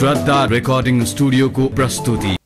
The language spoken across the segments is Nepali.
श्रद्धा रिकॉर्डिंग स्टूडियो को प्रस्तुति।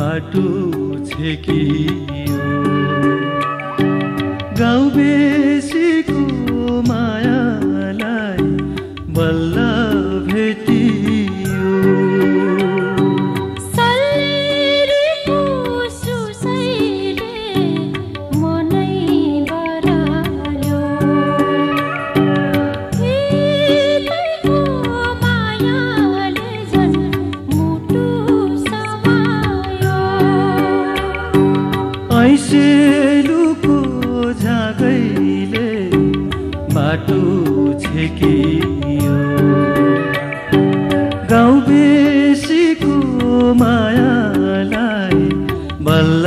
बाटो छेकियो गाउँ बेसीको मायालाई बल्ल भेटियो सल्लेरीको सुसैले मनै बराल्यो तिम्रो मायाले जन मुटु ऐसेलुको झागैले बाटो छेकियो गाउँ बेसीको मायालाई बल्ल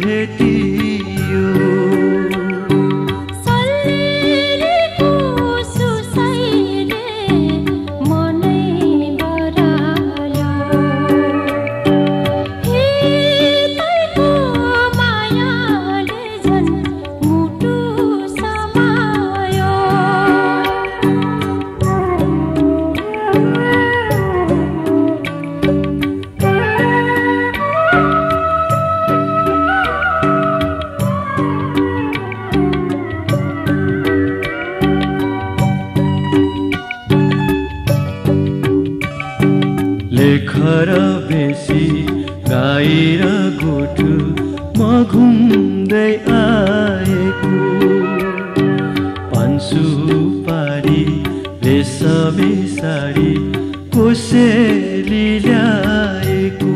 भेटियो लेखर बेसी गाएर गोठु म घुम्दै आएको पन्सु पारी रेशमी साडी कोसेली ल्याएको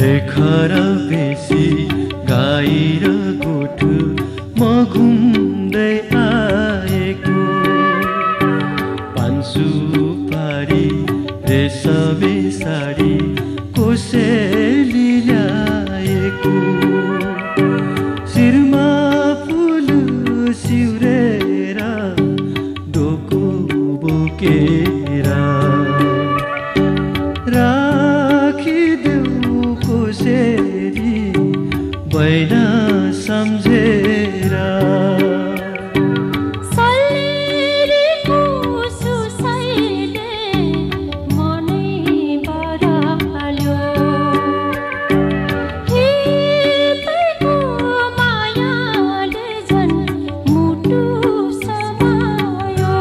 लेखर बेसी गाएर गोठु म घुम्दै आएको पान्सु पारी रेशमी साडी कोसेली ल्याएको शिरमा फुल सिउरेर डोको बोकेर बैना सम्झेरा सल्लेरीको सुसैले मनै बराल्यो तिम्रो मायाले झन् मुटु समायो।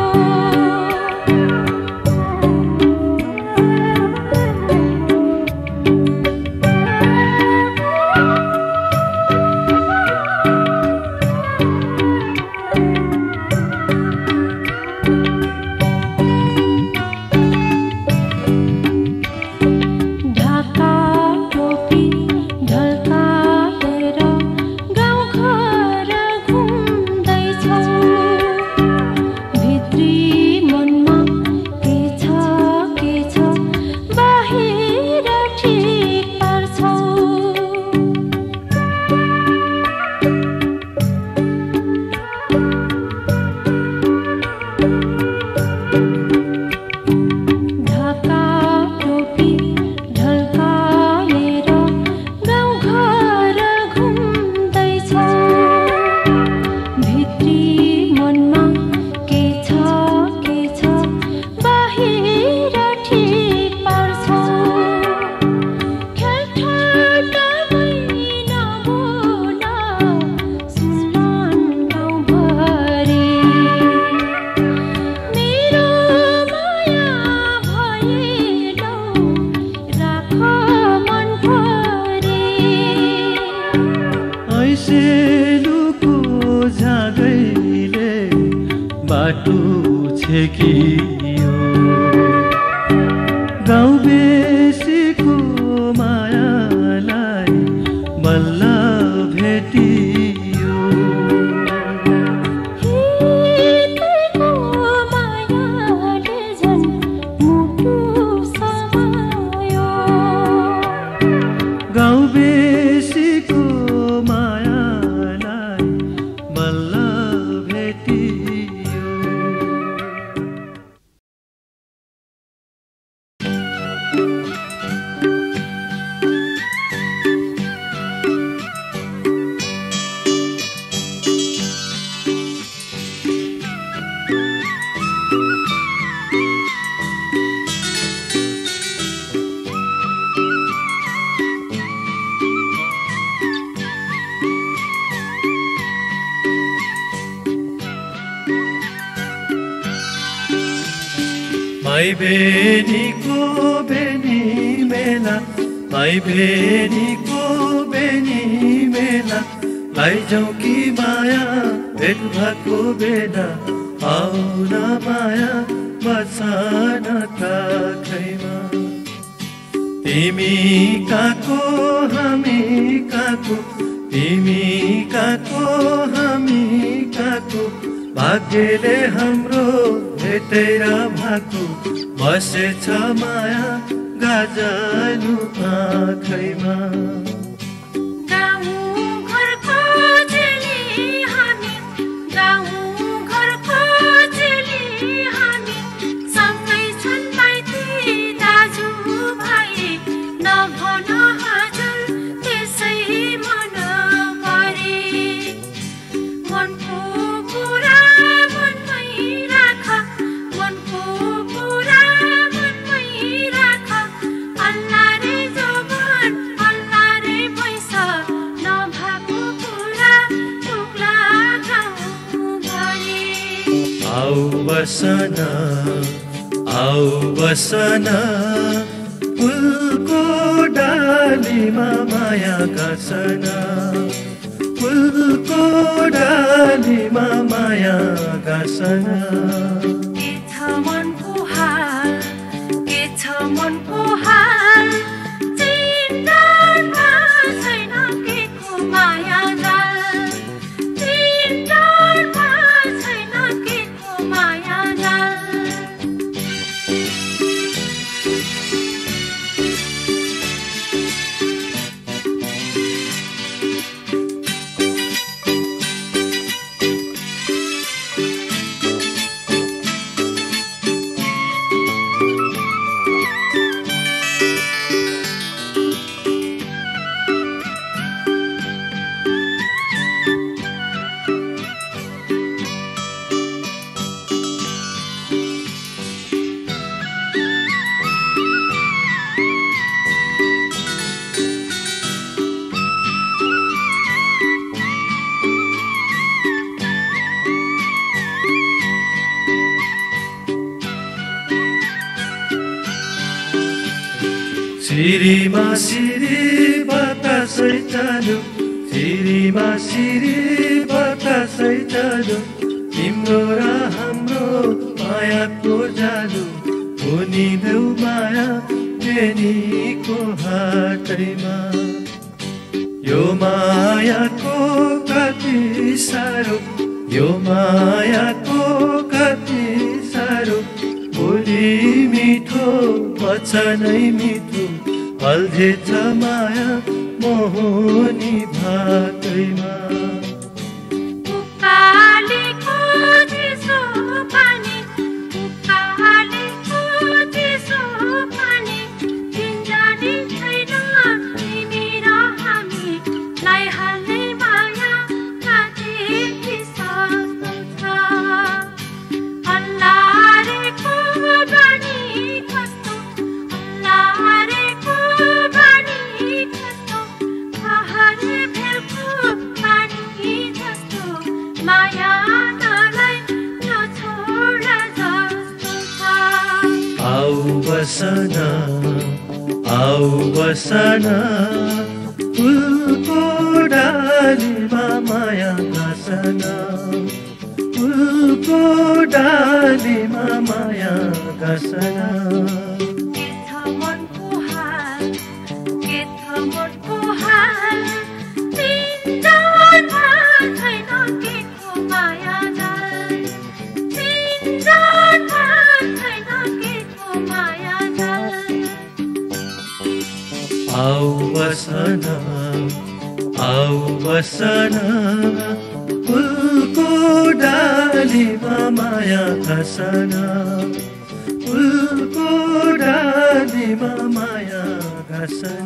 ठेकियो गाउँ बेसीको मायालाई बल्ल भेटियो। हेतैको मायाले झन मुटु समायो गाउँ बेसीको मायालाई बल्ल भेटियो। भाइ बहिनीको बेनी मेला, भाइ बहिनीको बेनी मेला, लैजाऊ कि माया भेट भएको बेला। आउन माया बसान काखैमा, तिमी काको हामी काको, तिमी काको हामी काको, भाग्यले हाम्रो तेरा भाकु बसे छ माया गाजनु आँखैमा। आओ बसना फुलको डालीमा माया गासना, फुलको डालीमा माया गासना। सिरीमा सिरी बतासै चल्यो, सिरीमा सिरी बतासै चल्यो, तिम्रो र हाम्रो मायाको जालु भुनिदेऊ माया बेनीको हातैमा। यो मायाको कति साह्रो, यो मायाको कति साह्रो, बोली मिठो वचनै मिठो, फल्झे छ माया मोहनी भातैमा। आओ बसना फुलको डालीमा माया गासना, फुल को डाले माया का सना आओ बसना उनको डाली माया का सना उनको डाली माया का सना।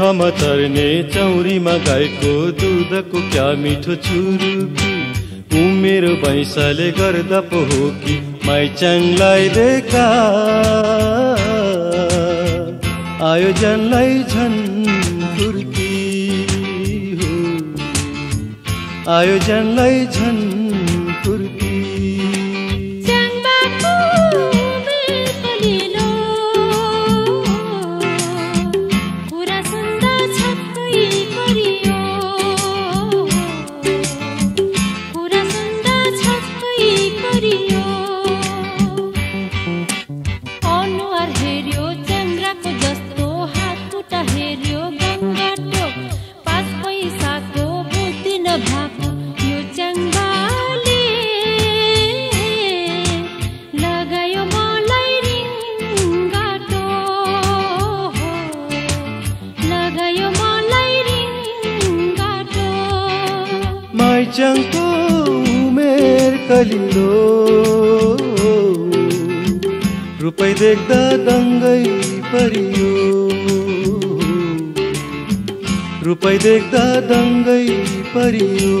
खम तर्ने चौरीमा गाईको दूधको क्या मिठो चुरुकी, उमेरो भैंसाले गर्दा पो हो कि माइचाङलाई देखा आयोजनलाई झन् फुर्की हो, आयोजनलाई झन् फुर्की। माइचङको उमेर कलिलो रुपै देख्दा दङ्गै परियो, रुपै देख्दा दङ्गै परियो।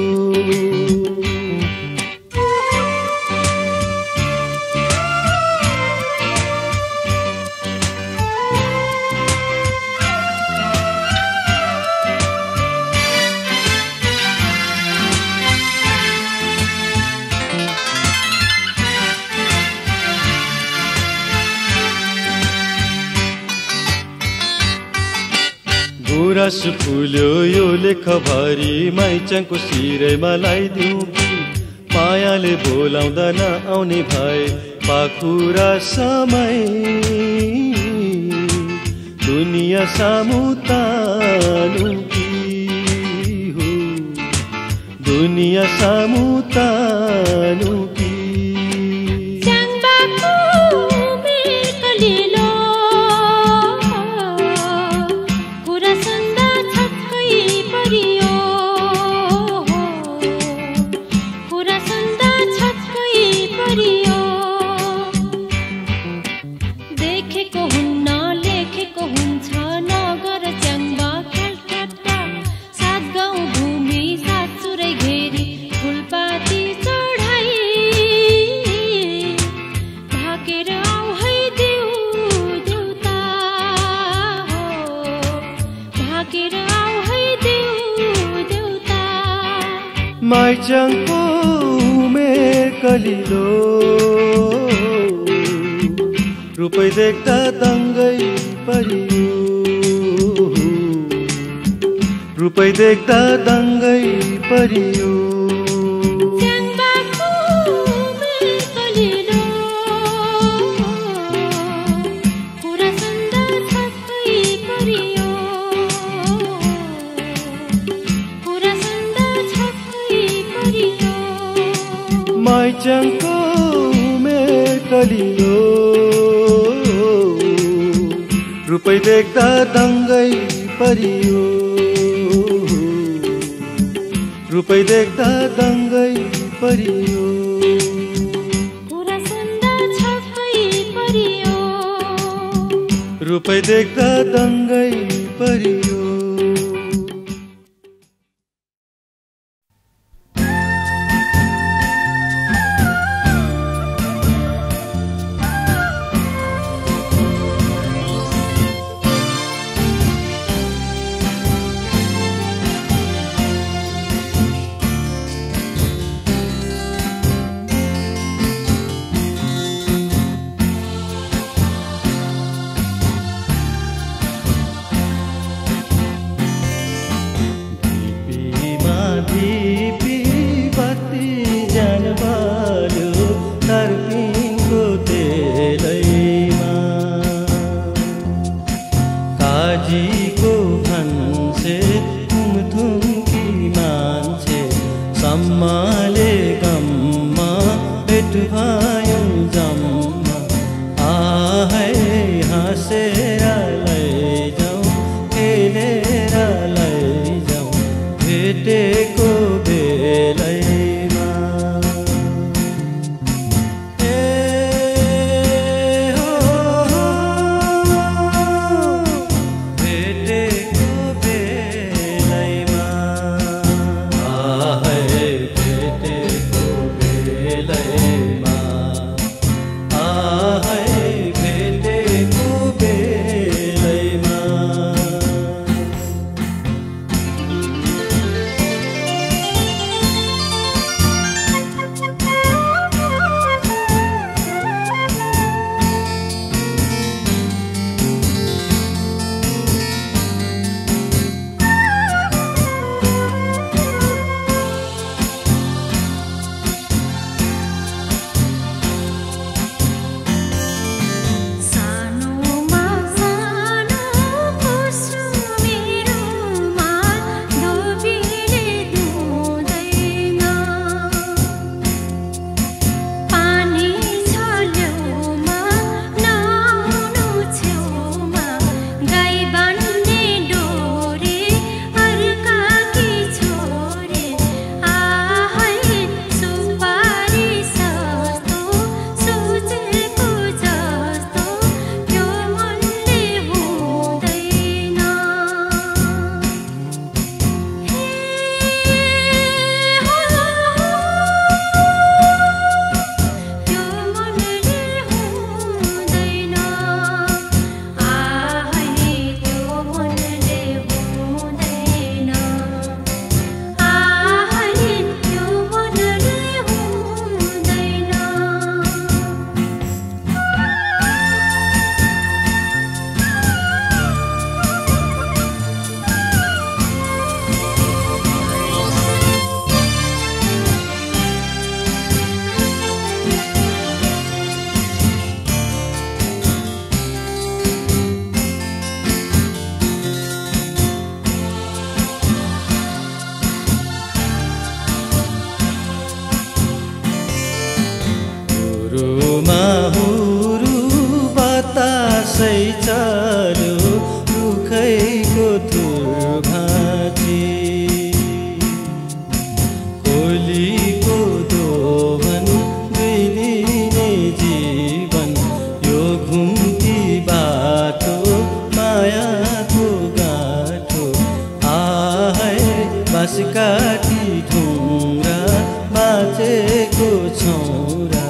गुराँस फुल्यो यो लेखभरि माइचङको सिरैमा लाइदिउँ कि, मायाले बोलाउँदा नआउने भए पाखुरा समय दुनियाँ सामु तानु कि हो, दुनियाँ सामु तानु कि। माइचङको उमेर कलिलो रुपै देख्दा दङ्गै परियो, रुपै देख्दा दङ्गै परियो। माइचङको उमेर कलिलो रुपै देख्दा दङ्गै परियो, रुपै देख्दा दङ्गै परियो। रुपै देख्दा दङ्गै परियो। बाँस काटी ठुरा बाँचेको छौरा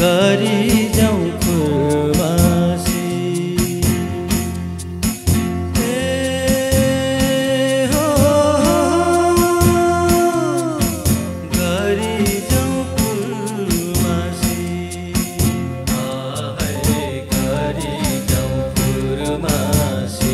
गरी जाउँ खुरवासी। ए हो गरी जाउँ खुरवासी। आए गरी जाउँ खुरवासी।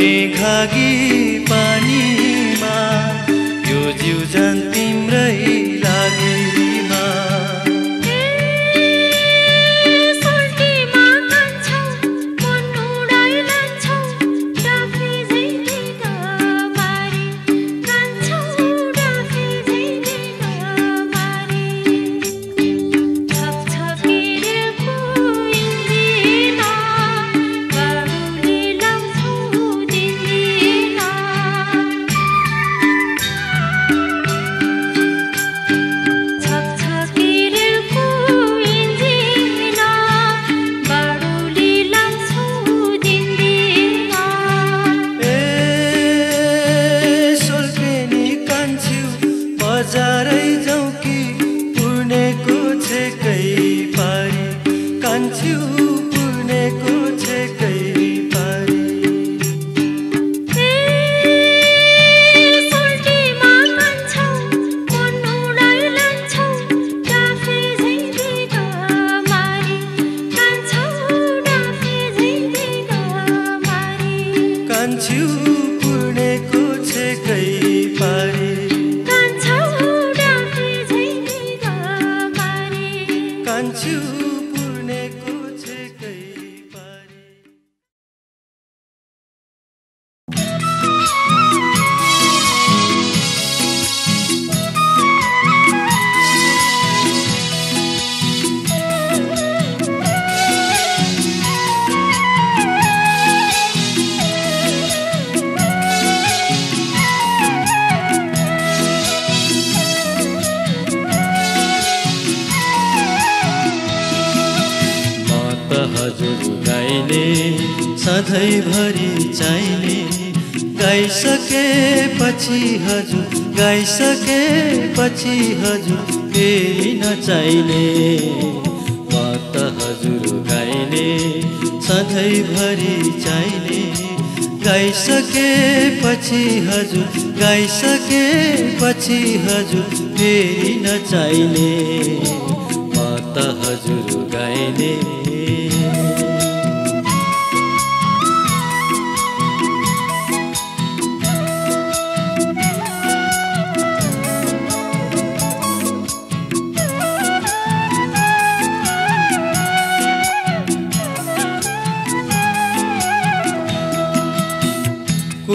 देखा कि पानी में यो जीव जन तिम्रै लागिमा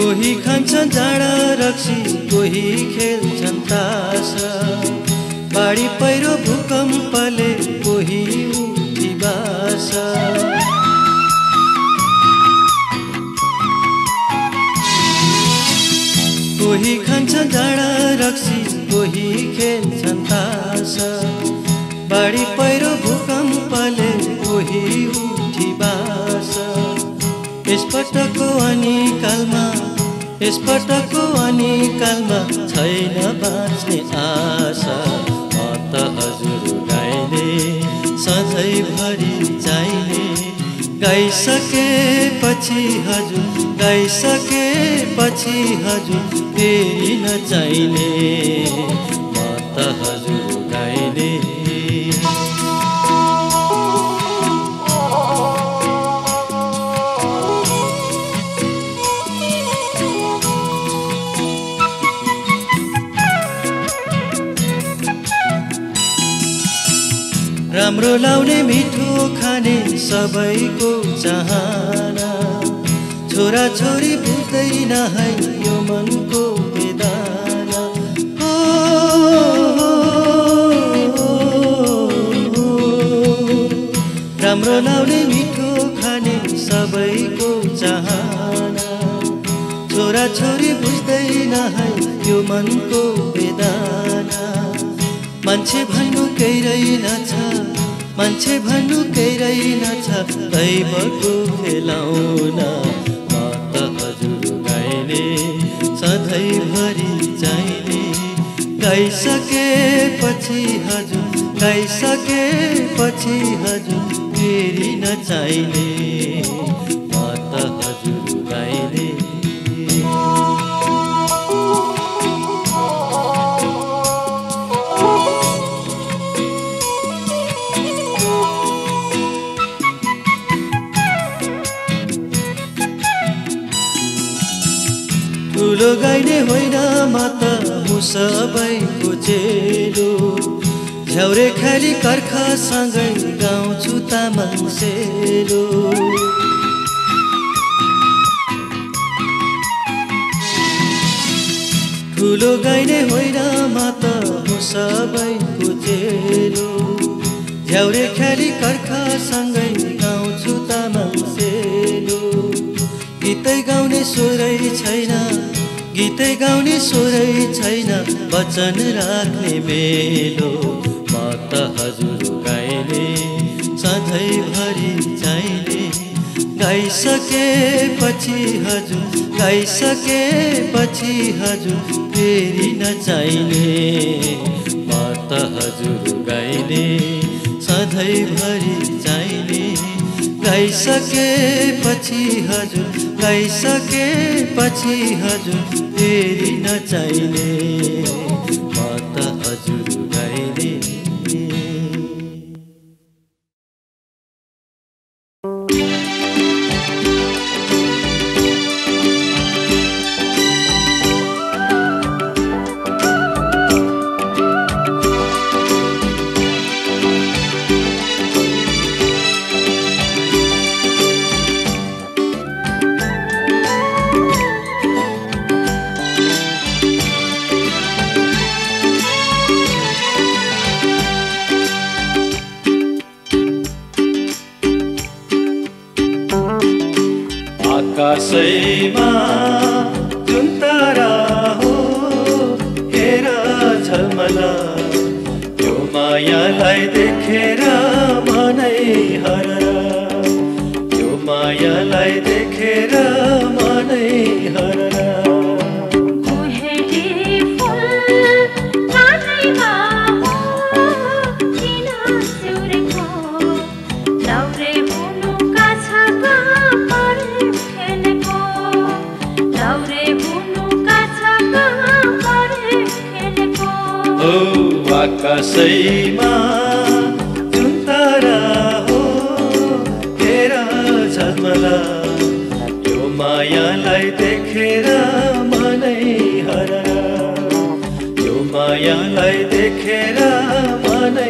कोही खान्छन् जाडा रक्सी कोही खेल्छन् तासा बाढी पहिरो भूकम्पले कोही उठी बासा कोही खान्छन् जाडा रक्सी कोही खेल्छन् तासा बाढी पहिरो भूकम्पले कोही उठी बासा यसपटकको अनिकालमा छैन बाँच्ने आशा म त हजुर गाइले सधैँभरि चाहिने गाइसकेपछि हजुर फेरि नचाहिने म त हजुर गाइले राम्रो लाउने मिठो खाने सबैको चाहना छोरा छोरी बुझ्दैन है यो मनको बेदाना राम्रो लाउने मिठो खाने सबैको चाहना छोरा छोरी बुझ्दैन है यो मनको बेदाना मान्छे भन्नु केही रहेनछ मान्छे भन्नु केही रहेनछ दैवको खेलाउना म त हजुर गाइले सधैँभरि चाहिने गाइसकेपछि हजुर फेरि नचाहिने म त हजुर गाइले ठुलो गाइने होइन माता म सबैको चेलो झ्याउरे खाली कर्खसँगै गाउँछु तामाङ सेलो। ठुलो गाइने होइन माता म सबैको चेलो झ्याउरे खाली कर्खसँगै गाउँछु तामाङ सेलो। गीतै गाउने स्वरै छैन, गीतै गाउने स्वरै छैन, वचन राख्ने मेलो माता हजुर गाइले सधैँभरि चाहिने। गाइसकेपछि हजुर, गाइसकेपछि हजुर फेरि नचाहिने माता हजुर गाइले सधैँभरि चाहिने। गाइसकेपछि हजुर, गाइसकेपछि हजुर फेरि नचाहिने माता हजुर गाइले। आकाशैमा जुन तारा हो हेर झल्मला, त्यो मायालाई देखेर मनै हरला, त्यो मायालाई देखेर मनै हरला। आकाशैमा जुन तारा हो हेर झल्मला, त्यो मायालाई देखेर मनै हरला, त्यो मायालाई देखेर मनै हरला।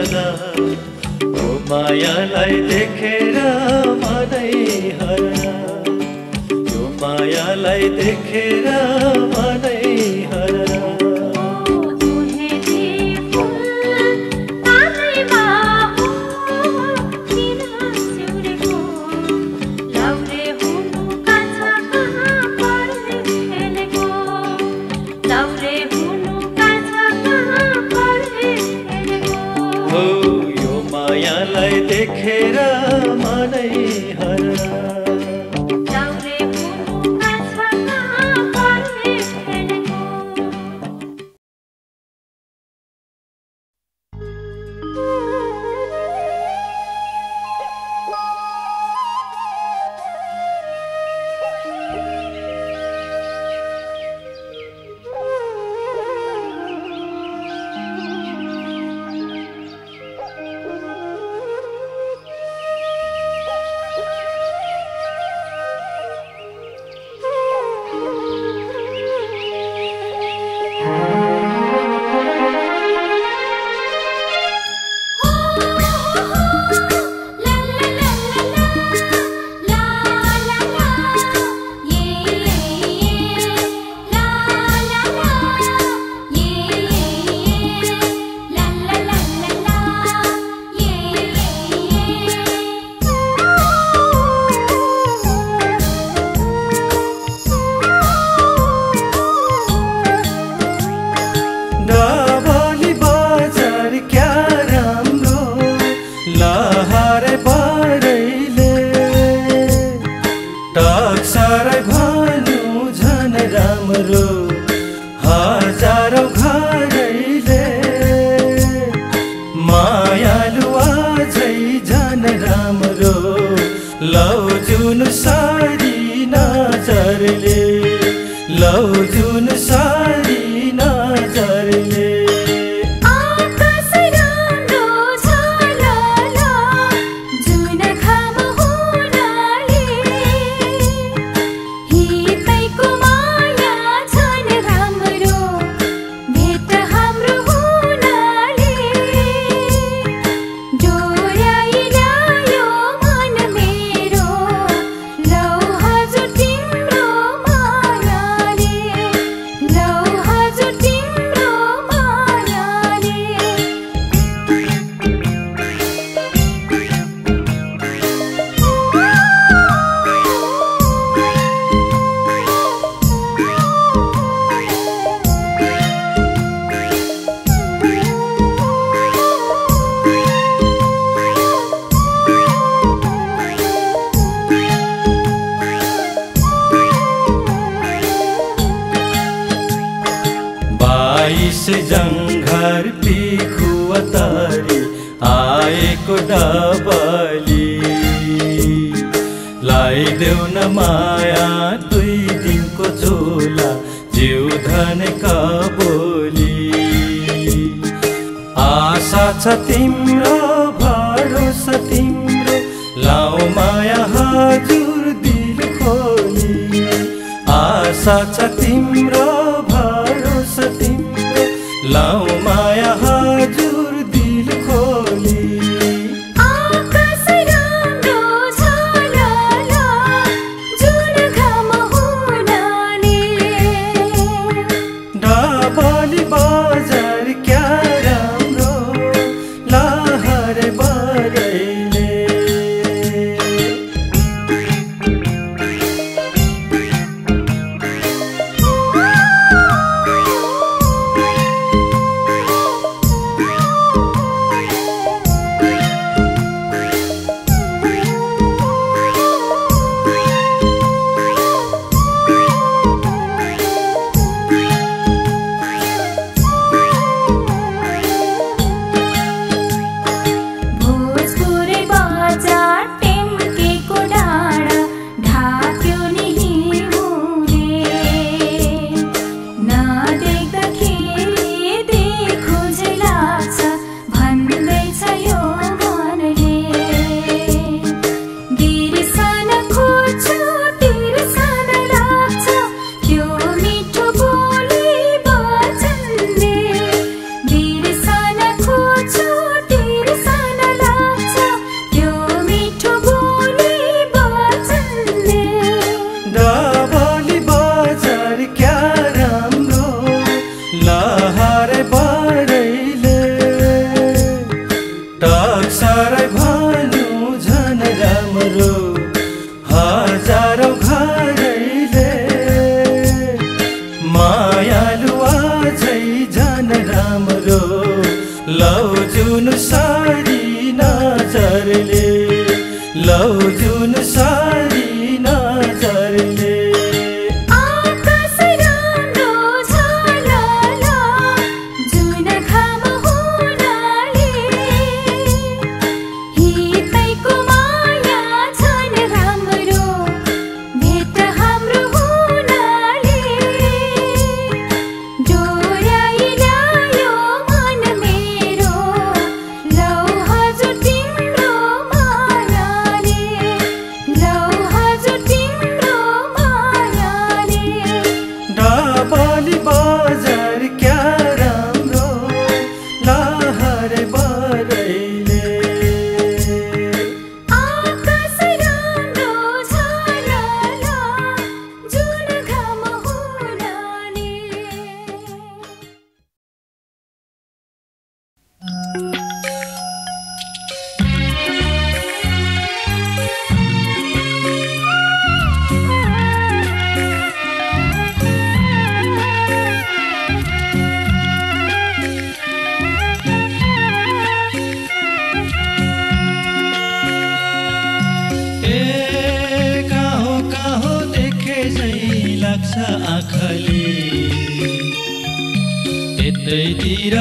भावना ओ मायालाई देखेर मनै हरा, यो मायालाई देखेर मनै हरा। भारे बाड़ैले टाक सारै भानु झन राम्रो हजारौं घरैले मायालु आजै झन राम्रो लौ जुन सारी नजरले लौ जुन सारी नजरले तेरा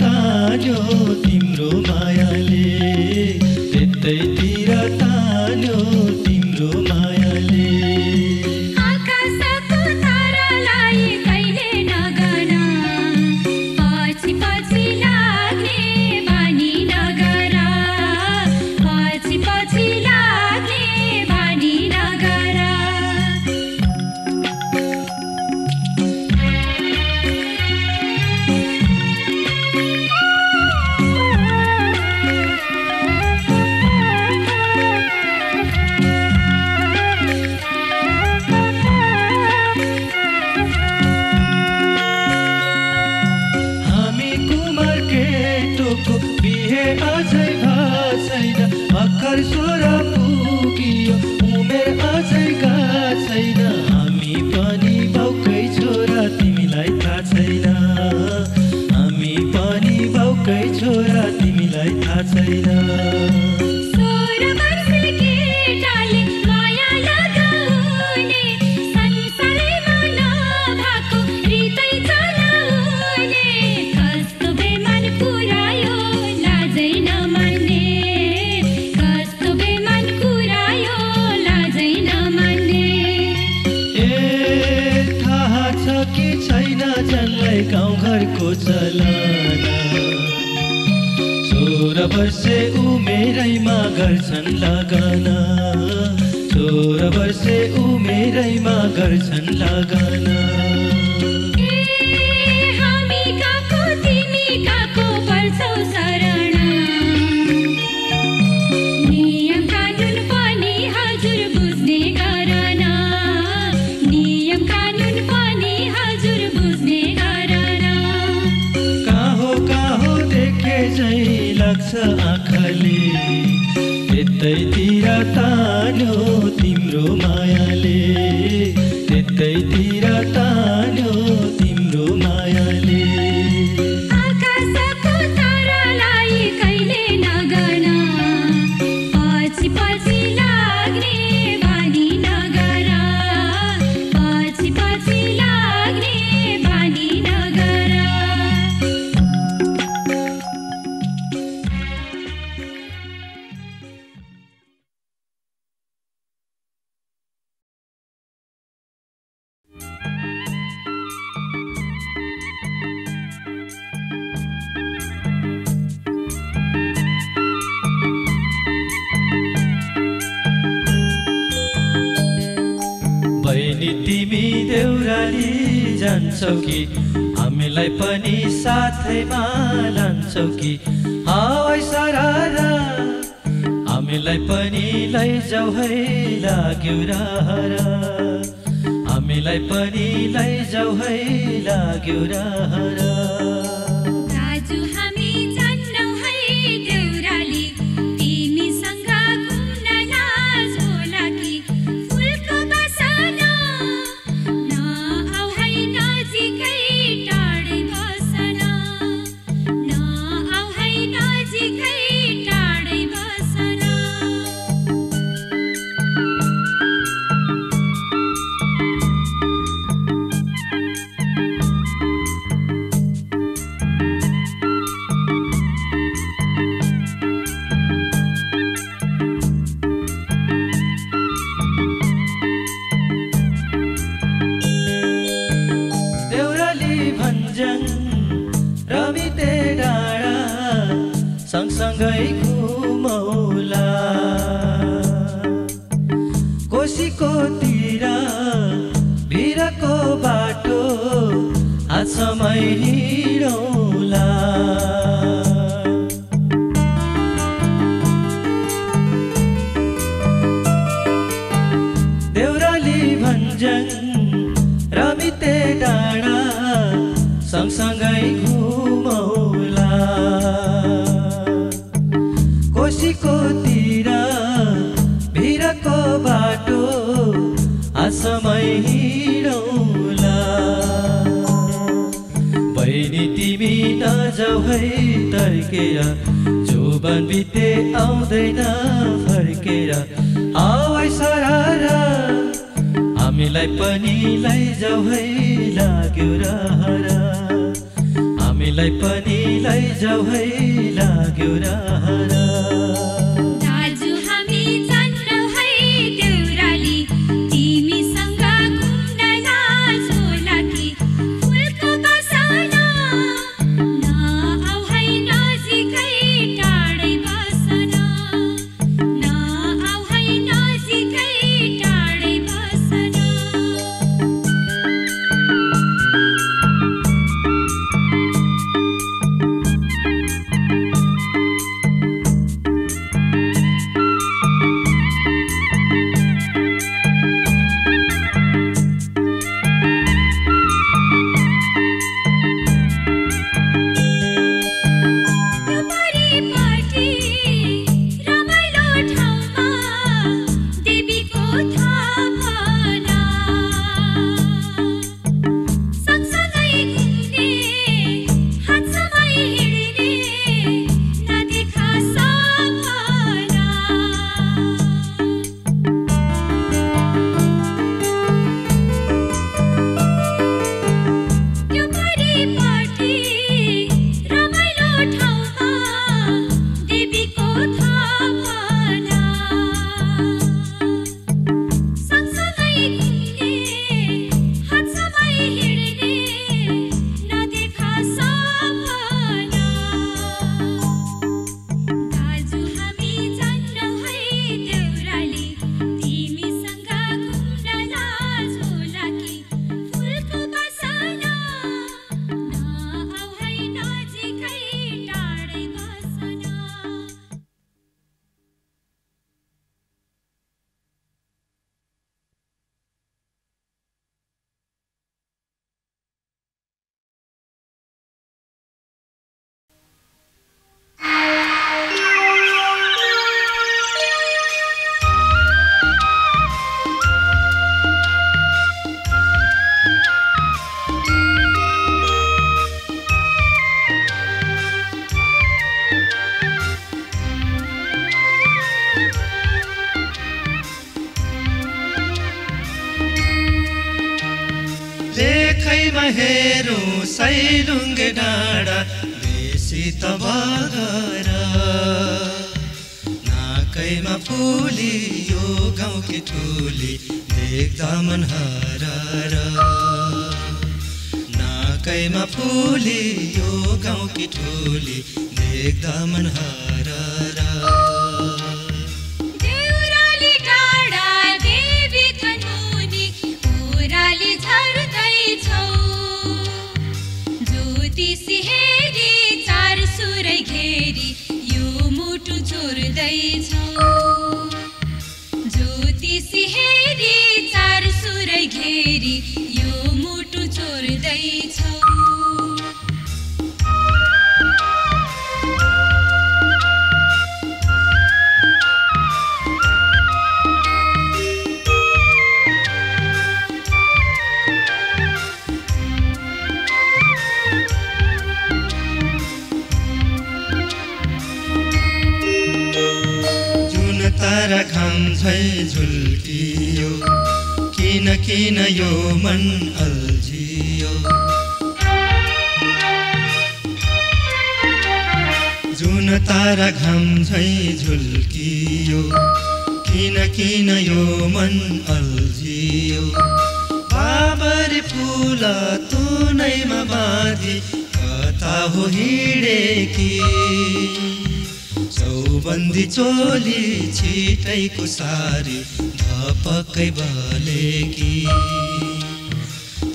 ताजो तिम्रो मायाले तेतै सोह्र वर्षे उमेरैमा गर्छन् लगाना। आँखाले त्यतैतिर तान्यो तिम्रो मायाले, त्यतैतिर तान्यो तिम्रो मायाले। आकाशको तारालाई कहिले नगर्न, पछि पछि लाग्ने बानी नगर, पछि पछि लाग्ने बानी नगर। तिमी देउराली जान्छौ कि हामीलाई पनि साथैमा लान्छौ कि, हावै सररा हामीलाई पनि लैजाऊ है लाग्यौ रहरा, हामीलाई पनि लैजाऊ है लाग्यौ रहरा। महेरू सैलुंग नाड़ा देसी तबागारा नाकैमा फूली यो गाँव की ठूली देखदा मनहारा नाकैमा फूली यो गाँव की ठूली देखदा मनहारा झुल्कियो किन यो मन अल्झियो जुन तारा घाम झै झुल्कियो किन यो मन अल्झियो बाबर फूल तू नैमा बाँधी कता हो हिँडेकी चौबंदी चोली छिटै कुसारी धपकै बलेकी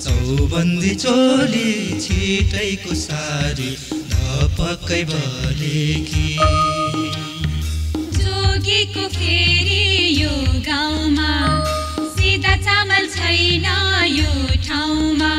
चौबंदी चोली छिटै कुसारी धपकै बलेकी जोगी को फेरी यो गाउँमा सीधा चामल छैन यो ठाउँमा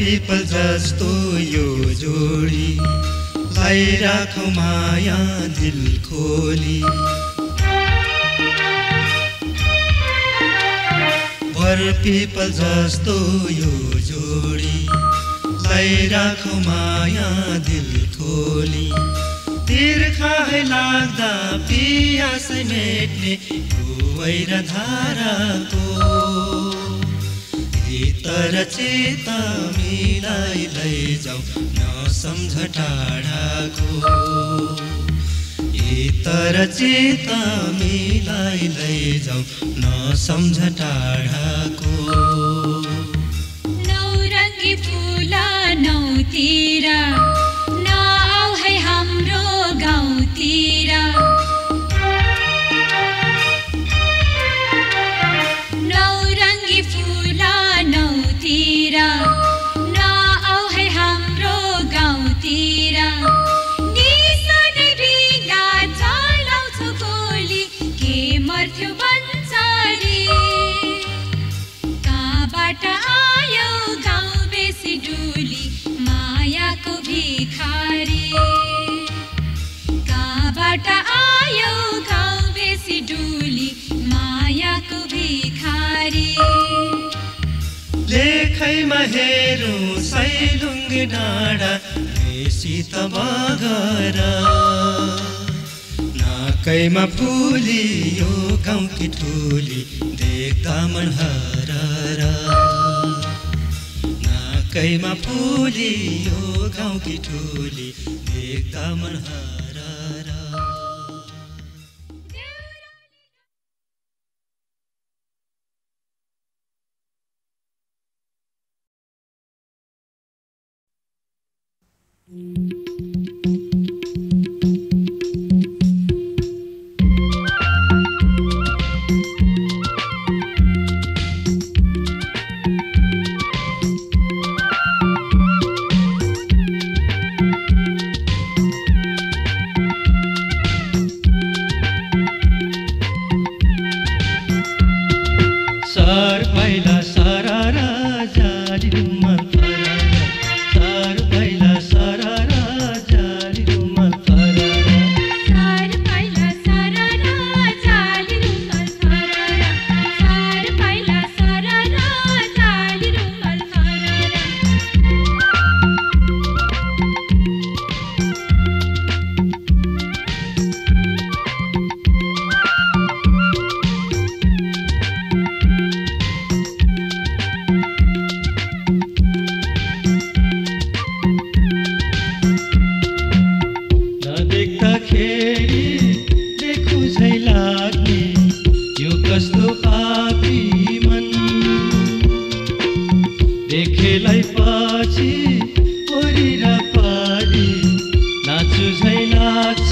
पीपल जस्तो यो जोड़ी लाई राखो माया दिल खोली वर पीपल जस्तो यो जोड़ी लाई राखो माया दिल खोली तिर्खा है लाग्दा पियास मेट्ने दुवैर धाराको तर चेता मिलाई लै जाऊ न सम्झ टाढाको ए तर चेता मिलाई लै जाऊ न सम्झ टाढाको नौ रङ्गी फुला नौ तिरा न आऊ है हाम्रो गाउँतिरा महेरू सैलुंग डाँडा देसी तबागारा नाकैमा फूली यो गाउँ की ठूली देखदा मनहारा नाकैमा फूली यो गाउँ की ठूली देखदा मनहारा। भेलाई पाची ओरी र पारी नाचु झै नाच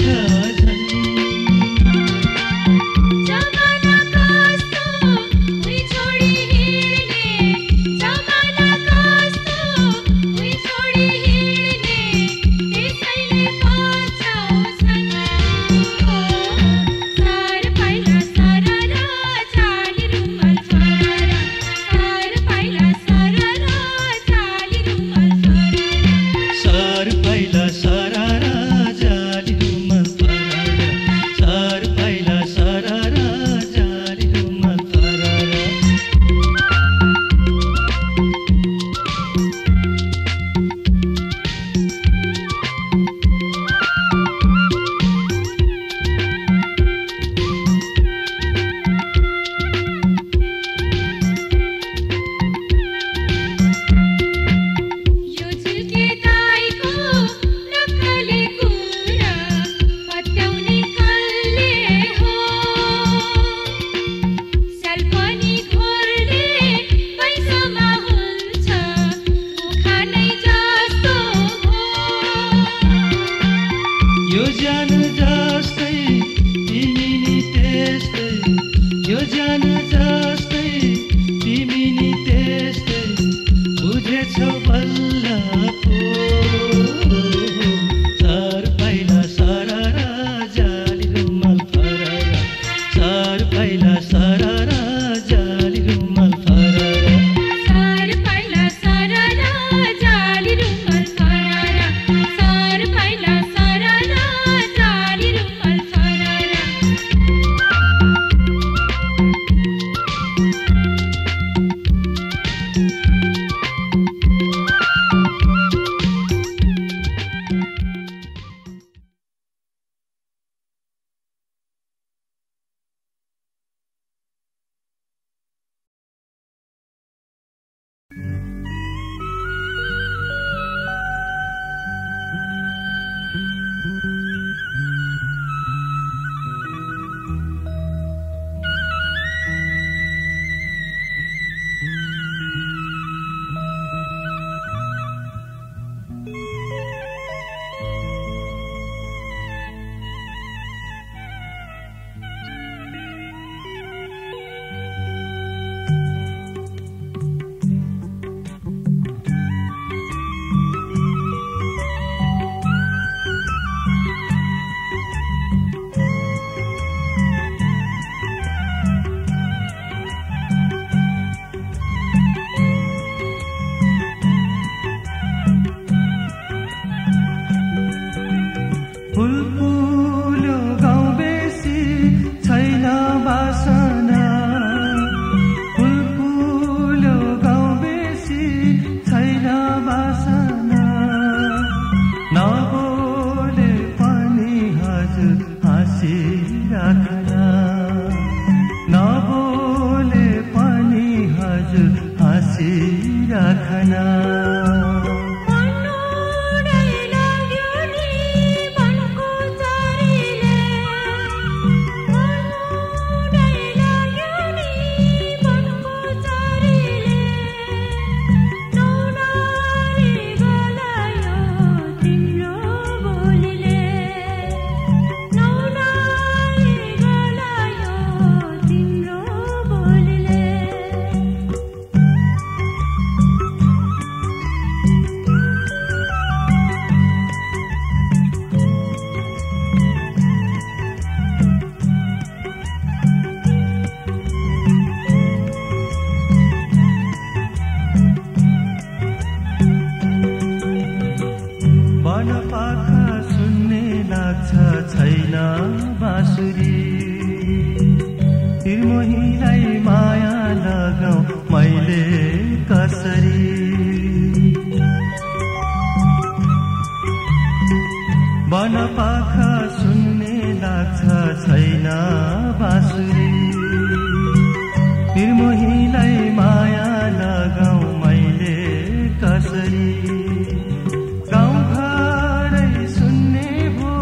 गाउँघरै सुन्ने भो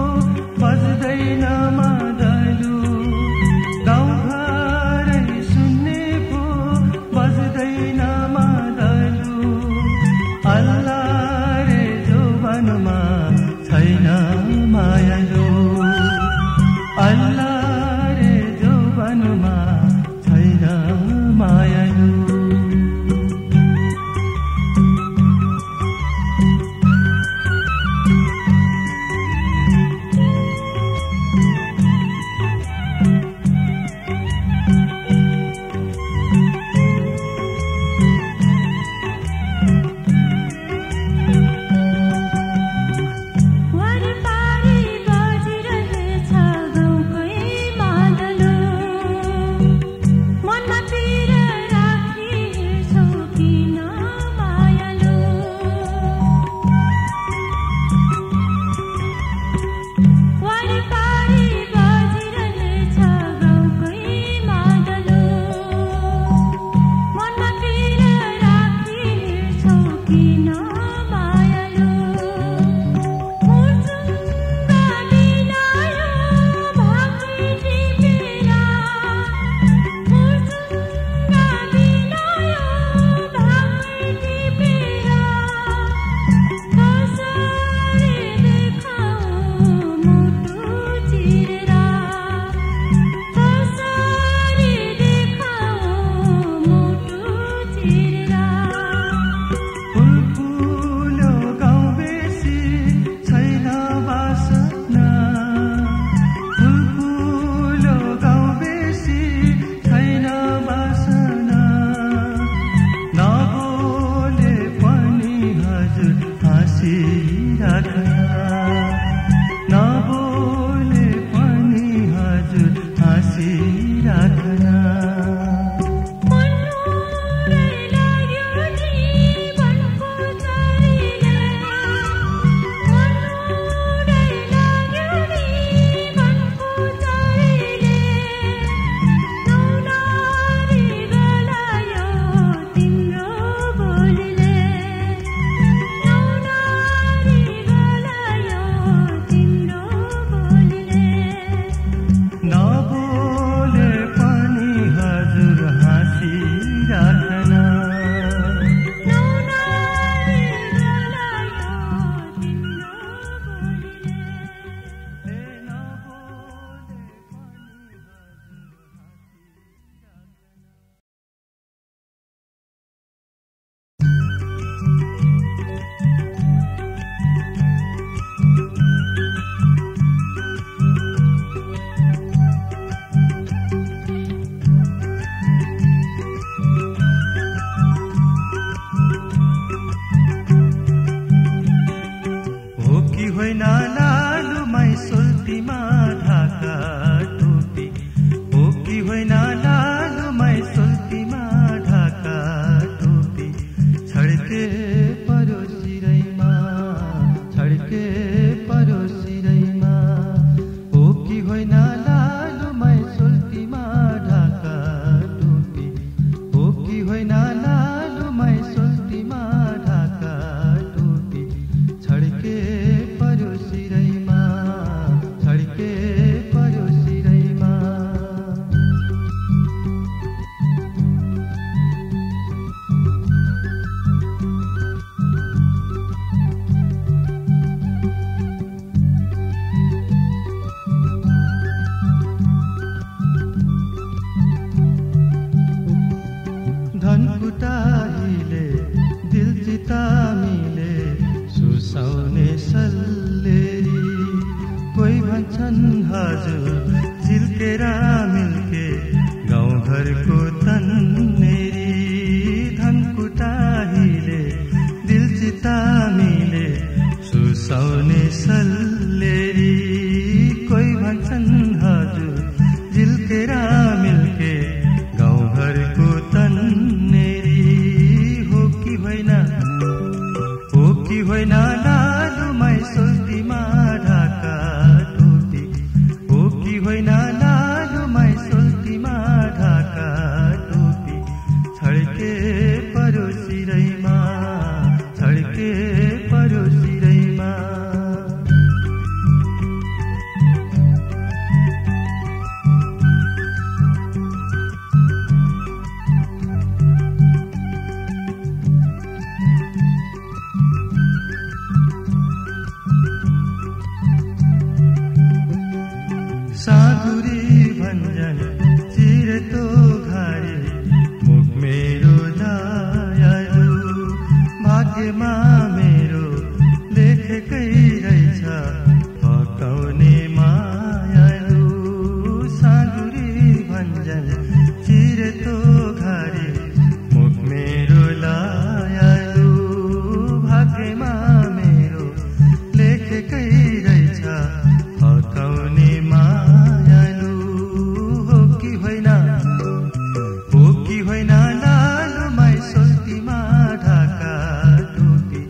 बज्दैन मादल। छड़के परोसी रही माँ, छड़के परोसी रही माँ, ओ की होई ना लालू मैं सुलती माँ ढाका टूटी, ओ की होई ना लालू मैं सुलती माँ ढाका टूटी, छड़के परोसी रही माँ, छड़के परोसी रही माँ। धन कुटा हिले दिल चिता मिले सुसौने सल्लेरी, कोई भंचन हाजू जिल के रामिल के गाँव घर को तन्नेरी। धन कुटा हिले दिल चिता मिले सुसौने सल्लेरी, कोई भंचन हाजू जिल के रामिल के गाँव घर को ना लालू मैं सुलती माँ ढाका टूटी, ओ की होई ना लालू मैं सुलती माँ ढाका टूटी, छड़के परोसी रही माँ, छड़के परोसी रही माँ। साधुरी भंजन चीर तो घारी मुख मेरो दायालु, भाग्य माँ मेरो देख कई रही छा पकौने मायालु। साधुरी भंजन चीर तो घारी मुख मेरो लायालु, भाग्य माँ मेरो देख कई रही छा पकौने मायालु। हो की होई ना लालू मैं सुलती माँ ढाका टूटी,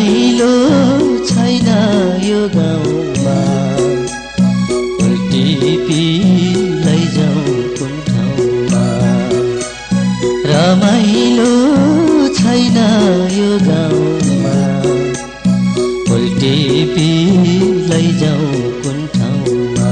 रमाइलो छैन यो गाउँमा टिपी लैजाऊ कुन ठाउँमा रमाइलो छैन यो गाउँमा टिपी लैजाऊ कुन ठाउँमा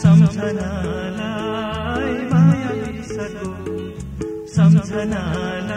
सम्झनालाई माया बिर्सको समझना तू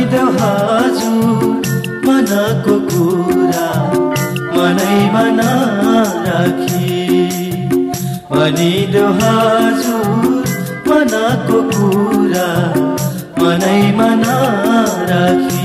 मानिद हजुर मनको कुरा मनैमा नराखी, मानिद हजुर मनको कुरा मनैमा नराखी।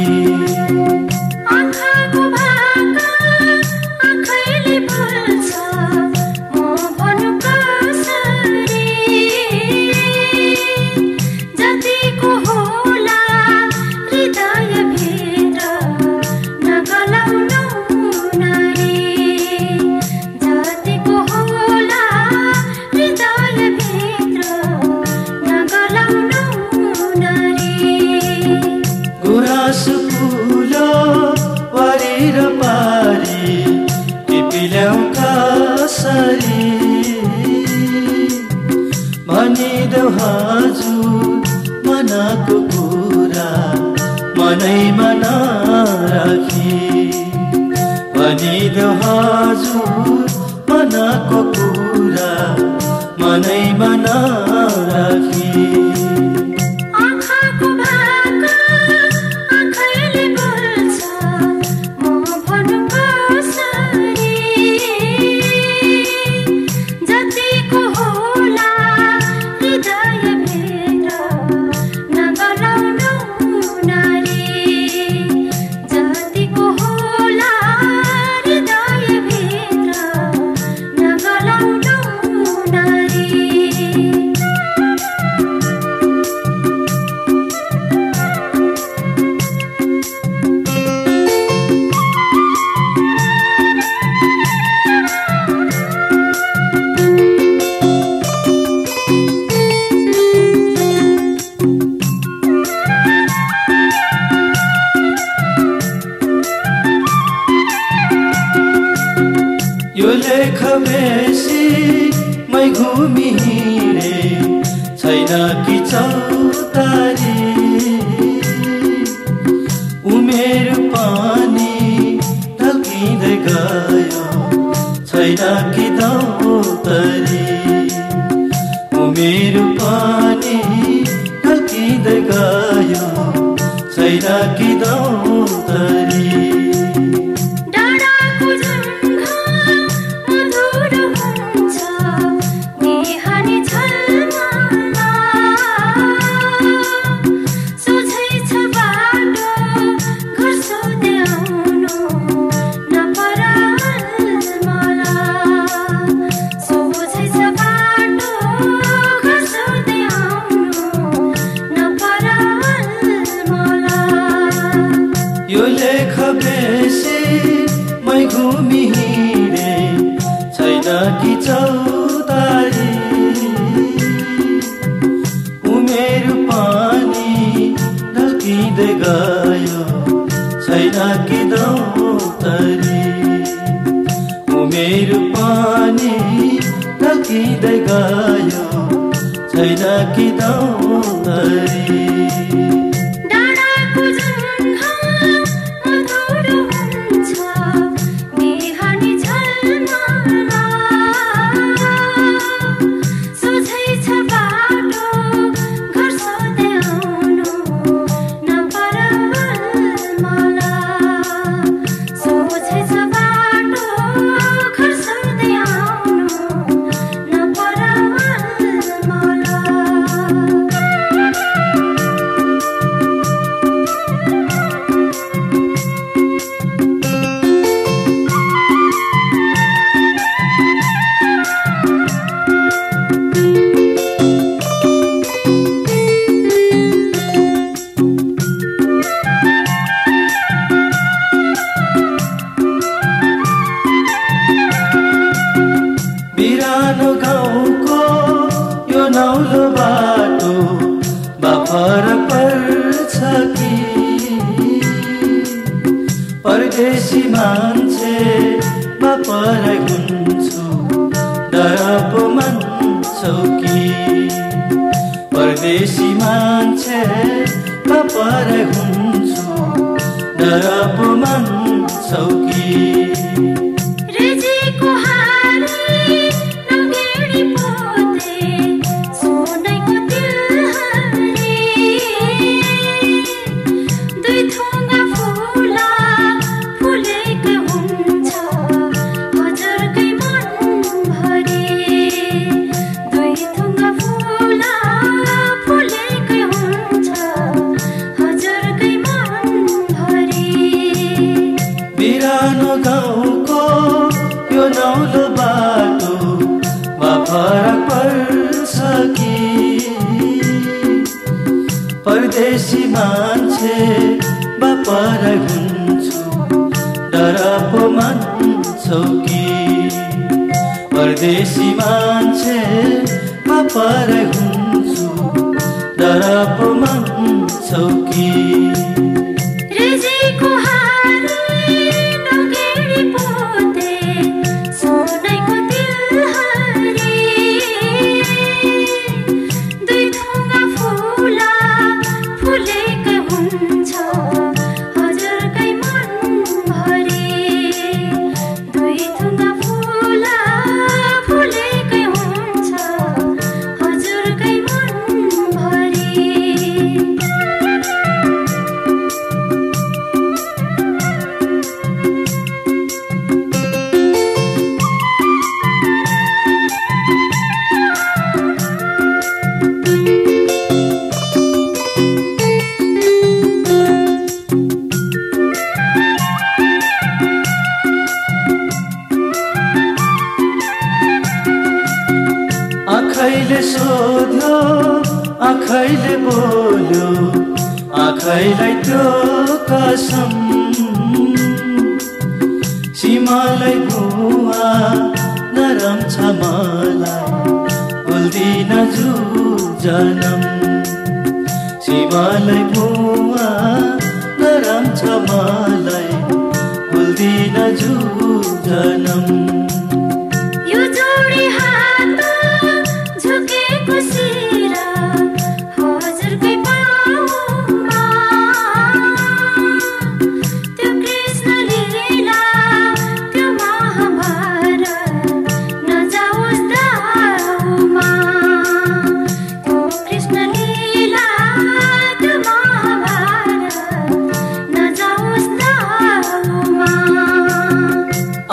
मानिद हजुर मनको कुरा मनैमा नराखी, मानिद हजुर मनको कुरा मनैमा नराखी। यो लेख बेसी मै घुमी हिँडे छैन कि चौतारी, उमेर पानी ढल्किँदै गयो छैन कि दौतारी, उमेर पानी ढल्किँदै गयो छैन कि दौतारी। यो लेख बेसी मै घुमी हिँडे छैन कि चौतारी, उमेर पानी ढल्किँदै गयो छैन कि दौतारी, उमेर पानी ढल्किँदै गयो छैन कि दौतारी। परदेशी मान्छे बापर गुन्छु डरापो मान्छौ कि, परदेशी मान्छे बापर गुन्छु डरापो मान्छौ कि। परदेशी मान्छे बापर घुम्छु डरापो मान्छौ कि परदेशी मान्छे बापर घुम्छु डरापो मान्छौ कि आँखैले सोध्यो आँखैले बोल्यो आँखैलाई त्यो कसम सीमालाई गुवा नरम छ मलाई भुल्दिन जु जनम सीमालाई गुवा नरम छ मलाई भुल्दिन जु जनम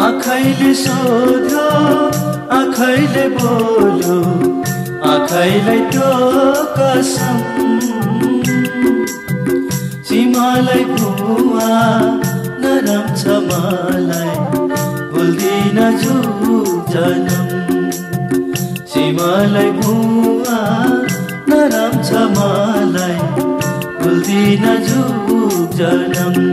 आँखैले सोध्यो आँखैले बोल्यो आँखैलाई त्यो कसम सीमालाई गुवा नरम छ मलाई भुल्दिन जु जनम सीमालाई गुवा नरम छ मलाई भुल्दिन जु जनम।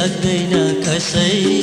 सक्दैन कसैले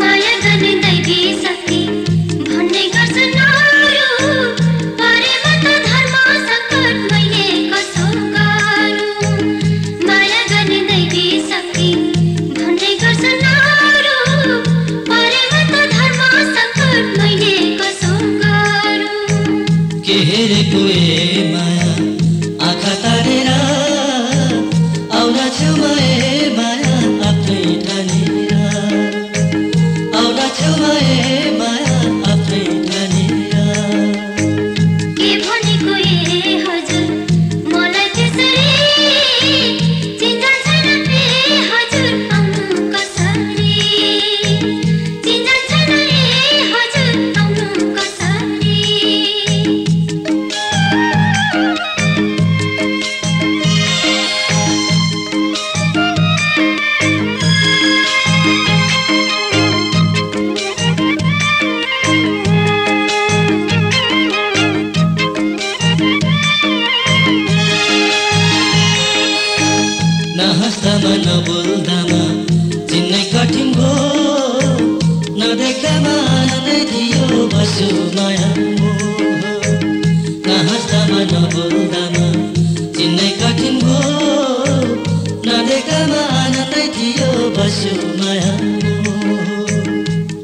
माया केहर कुए माया आखा तारेरा औला छुमाए माया आफै ठानेरा औला छुमाए माया आफै ठानेरा के भने कुए हजुर मलाई त्यसरी चिन्ता छन पे हजुर आउनु कसरी चिन्ता छन ए हजुर आउनु नहस्तामा नबोल्दामा चिन्नै कठिन भो नदेख्दामा नै थियो बसु माया हो नहस्तामा नबोल्दामा चिन्नै कठिन भो नदेख्दामा नै थियो बसु माया हो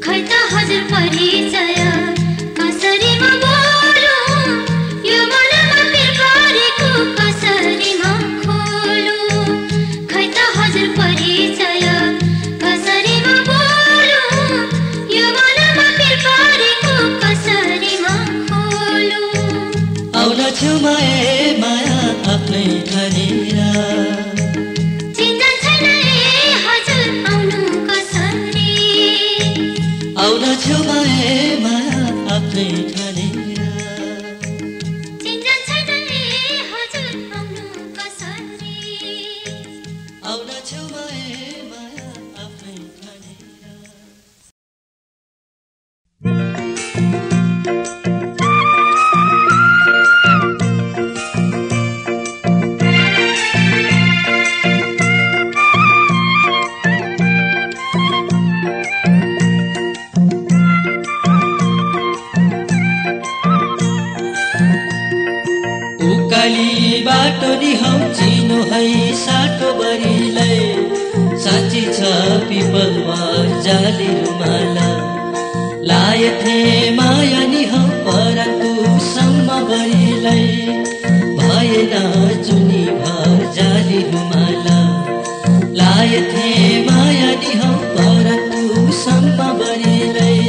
खै त हजुर परिचय कसरी म बोलु यो मनमा पिर परेको कसरी म खोलु खै त हजुर परिचय कसरी म बोलु यो मनमा पिर परेको कसरी म खोलु औला छुमाए माया आफ्नै ठानेरा चिन्ता छैन ए हजुर आउनु कसरी औला छुमाए माया आफ्नै ठानेरा चिन्ता छैन ए हजुर आउनु कसरी औला छुमाए माया आफ्नै ठानेरा। उकाली बाटो निहाउ चिनो है साटो बरिलै साँची छ पिपलमा जाली रुमाला लायथे माया निहाउ परन्तु सम्म बरिलै भएन चुनी भर जाली रुमाला लायथे माया निहाउ परन्तु सम्म बरिलै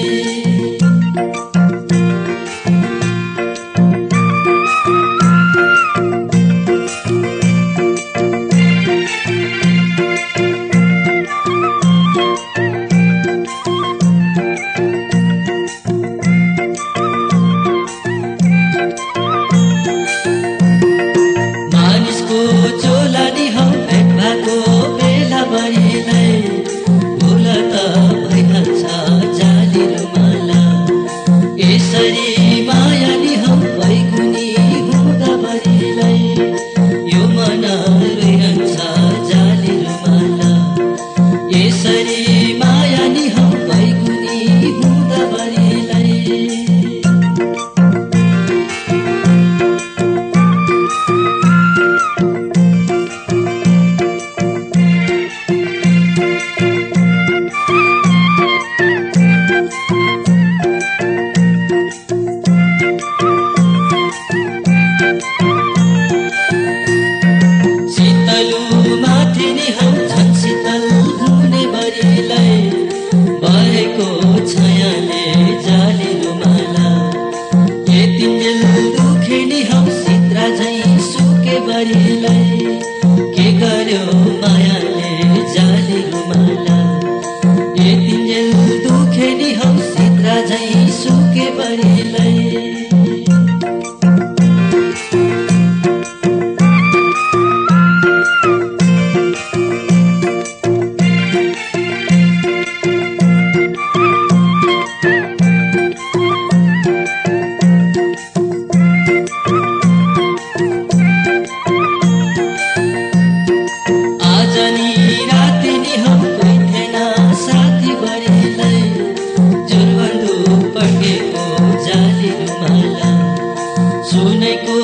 सुनेको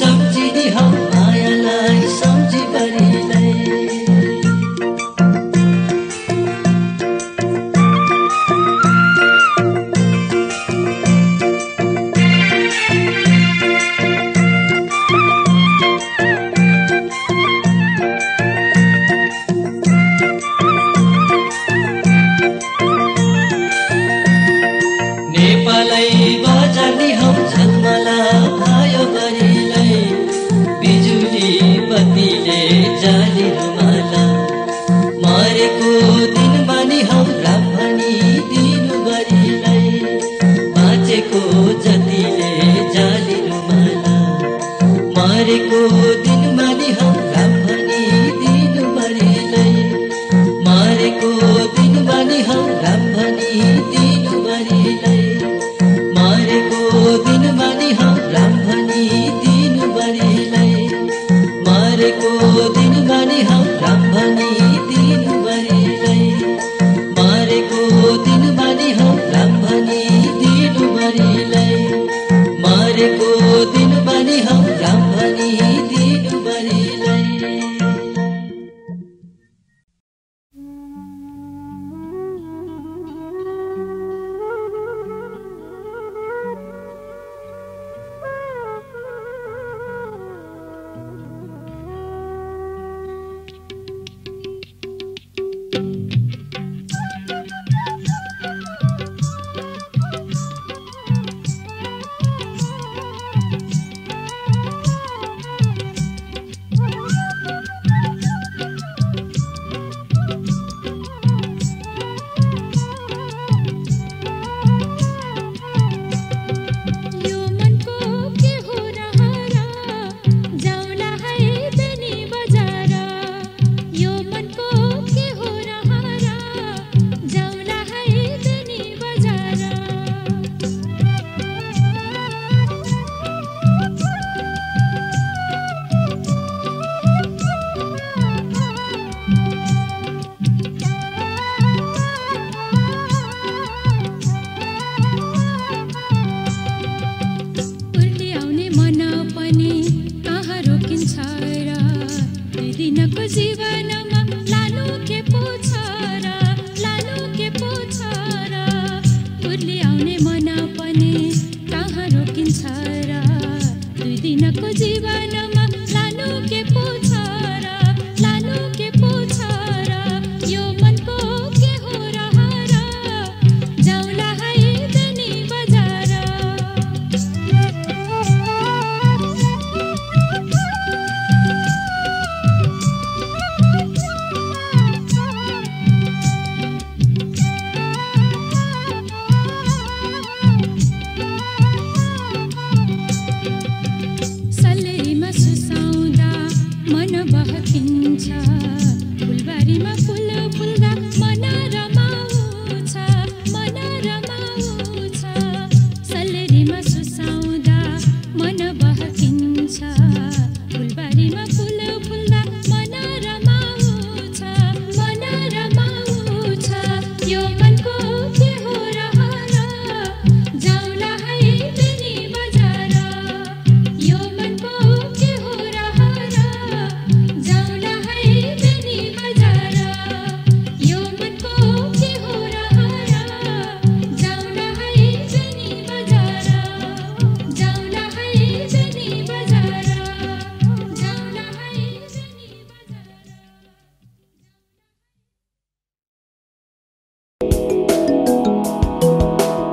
चम्ची दिहाउ मायालाई सम्झी परिलाई।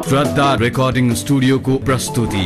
श्रद्धा रिकॉर्डिंग स्टूडियो को प्रस्तुति।